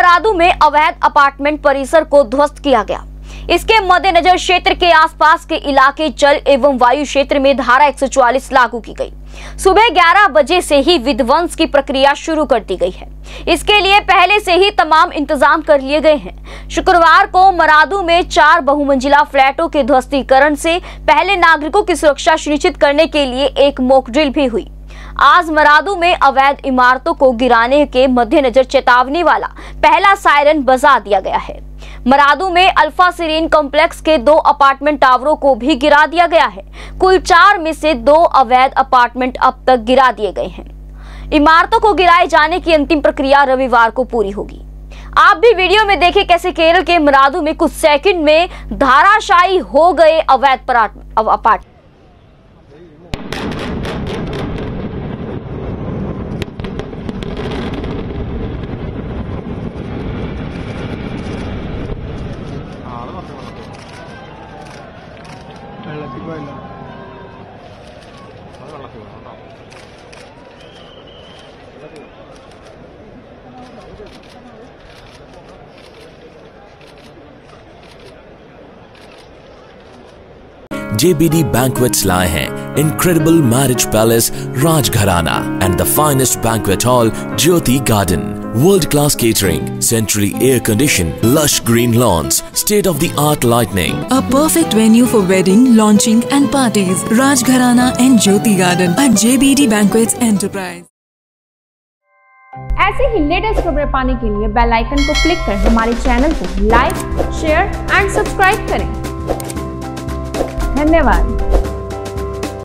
मरादू में अवैध अपार्टमेंट परिसर को ध्वस्त किया गया। इसके मद्देनजर क्षेत्र के आसपास के इलाके जल एवं वायु क्षेत्र में धारा 144 लागू की गई। सुबह 11 बजे से ही विध्वंस की प्रक्रिया शुरू कर दी गई है। इसके लिए पहले से ही तमाम इंतजाम कर लिए गए हैं। शुक्रवार को मरादू में 4 बहुमंजिला फ्लैटों के ध्वस्तीकरण से पहले नागरिकों की सुरक्षा सुनिश्चित करने के लिए एक मॉक ड्रिल भी हुई। आज मरादू में अवैध इमारतों को गिराने के मद्देनजर चेतावनी वाला पहला सायरन बजा दिया गया है। मरादू में अल्फा सिरीन कॉम्प्लेक्स के 2 अपार्टमेंट टावरों को भी गिरा दिया गया है। कुल 4 में से 2 अवैध अपार्टमेंट अब तक गिरा दिए गए हैं। इमारतों को गिराए जाने की अंतिम प्रक्रिया रविवार को पूरी होगी। आप भी वीडियो में देखें कैसे केरल के मरादू में कुछ सेकंड में धाराशायी हो गए अवैध अपार्टमेंट। JBD Banquets लाए हैं Incredible Marriage Palace, Raj Gharana and the finest banquet hall, Jyoti Garden. World-class catering, centrally air-conditioned, lush green lawns, state-of-the-art lighting. A perfect venue for wedding, launching and parties. Raj Gharana and Jyoti Garden at JBD Banquets Enterprise. ऐसे ही latest खबरें पाने के लिए bell icon को click करें। हमारे channel को like, share and subscribe करें। धन्यवाद।